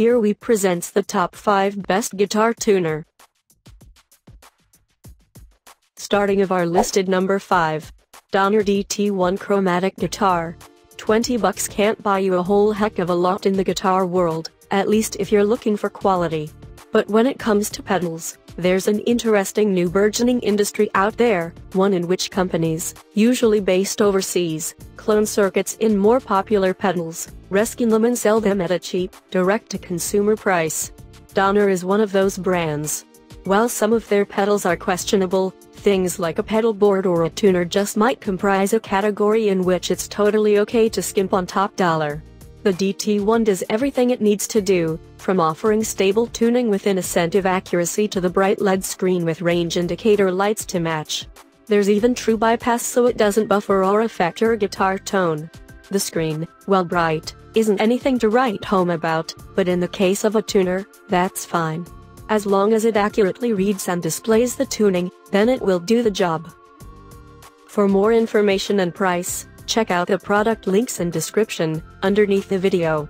Here we presents the top 5 best guitar tuner. Starting of our listed number 5. Donner DT1 Chromatic Guitar. $20 can't buy you a whole heck of a lot in the guitar world, at least if you're looking for quality. But when it comes to pedals, there's an interesting new burgeoning industry out there, one in which companies, usually based overseas, clone circuits in more popular pedals, reskin them and sell them at a cheap, direct-to-consumer price. Donner is one of those brands. While some of their pedals are questionable, things like a pedal board or a tuner just might comprise a category in which it's totally okay to skimp on top dollar. The DT1 does everything it needs to do, from offering stable tuning with incentive accuracy to the bright LED screen with range indicator lights to match. There's even true bypass so it doesn't buffer or affect your guitar tone. The screen, while bright, isn't anything to write home about, but in the case of a tuner, that's fine. As long as it accurately reads and displays the tuning, then it will do the job. For more information and price, check out the product links and description, underneath the video.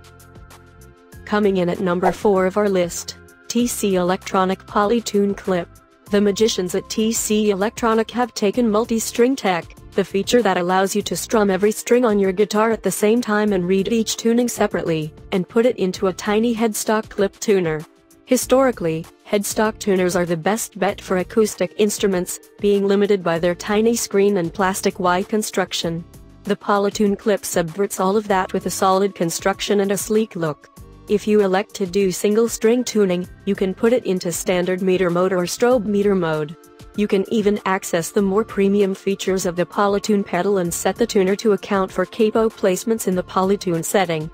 Coming in at number 4 of our list, TC Electronic PolyTune Clip. The magicians at TC Electronic have taken multi-string tech, the feature that allows you to strum every string on your guitar at the same time and read each tuning separately, and put it into a tiny headstock clip tuner. Historically, headstock tuners are the best bet for acoustic instruments, being limited by their tiny screen and plastic Y construction. The PolyTune Clip subverts all of that with a solid construction and a sleek look. If you elect to do single-string tuning, you can put it into standard meter mode or strobe meter mode. You can even access the more premium features of the PolyTune pedal and set the tuner to account for capo placements in the PolyTune setting.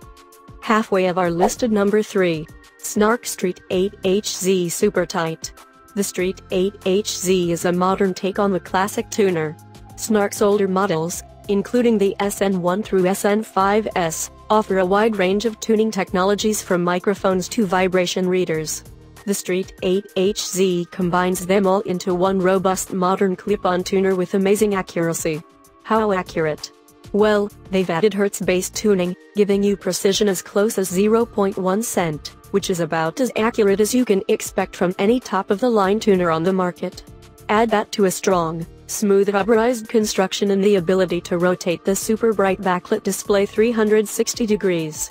Halfway of our listed number 3. Snark ST 8HZ Super Tight. The ST 8HZ is a modern take on the classic tuner. Snark's older models, including the SN1 through SN5S, offer a wide range of tuning technologies from microphones to vibration readers. The ST 8HZ combines them all into one robust modern clip-on tuner with amazing accuracy. How accurate? Well, they've added Hertz-based tuning, giving you precision as close as 0.1 cent, which is about as accurate as you can expect from any top-of-the-line tuner on the market. Add that to a strong, smooth rubberized construction and the ability to rotate the super bright backlit display 360 degrees.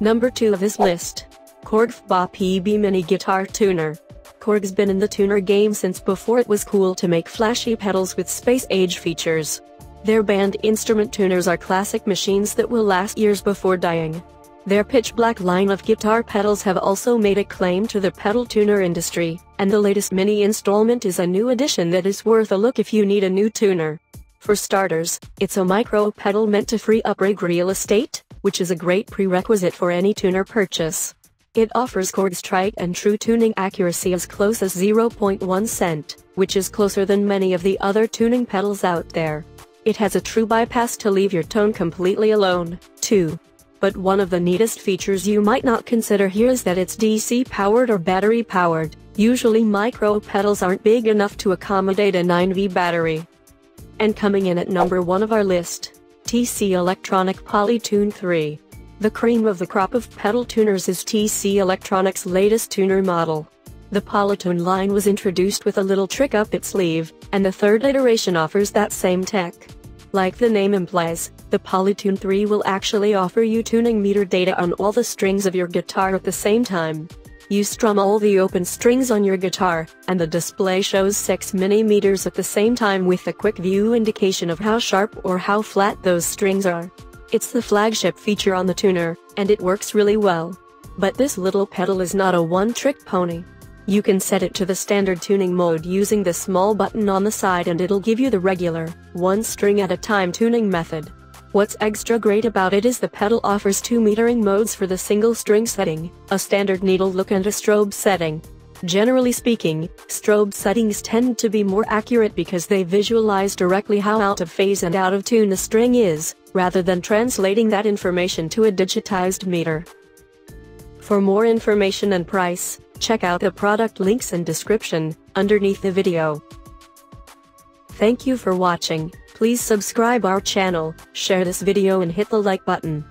Number 2 of this list. Korg FBA PB Mini Guitar Tuner. Korg's been in the tuner game since before it was cool to make flashy pedals with space-age features. Their band instrument tuners are classic machines that will last years before dying. Their pitch-black line of guitar pedals have also made a claim to the pedal tuner industry, and the latest mini installment is a new addition that is worth a look if you need a new tuner. For starters, it's a micro pedal meant to free up rig real estate, which is a great prerequisite for any tuner purchase. It offers Korg's tried and true tuning accuracy as close as 0.1 cent, which is closer than many of the other tuning pedals out there. It has a true bypass to leave your tone completely alone, too. But one of the neatest features you might not consider here is that it's DC-powered or battery-powered. Usually micro pedals aren't big enough to accommodate a 9V battery. And coming in at number 1 of our list, TC Electronic PolyTune 3. The cream of the crop of pedal tuners is TC Electronic's latest tuner model. The PolyTune line was introduced with a little trick up its sleeve, and the third iteration offers that same tech. Like the name implies, the PolyTune 3 will actually offer you tuning meter data on all the strings of your guitar at the same time. You strum all the open strings on your guitar, and the display shows 6 mini-meters at the same time with a quick view indication of how sharp or how flat those strings are. It's the flagship feature on the tuner, and it works really well. But this little pedal is not a one-trick pony. You can set it to the standard tuning mode using the small button on the side and it'll give you the regular, one string at a time tuning method. What's extra great about it is the pedal offers 2 metering modes for the single string setting, a standard needle look and a strobe setting. Generally speaking, strobe settings tend to be more accurate because they visualize directly how out of phase and out of tune a string is, rather than translating that information to a digitized meter. For more information and price, check out the product links and description, underneath the video. Thank you for watching. Please subscribe our channel, share this video and hit the like button.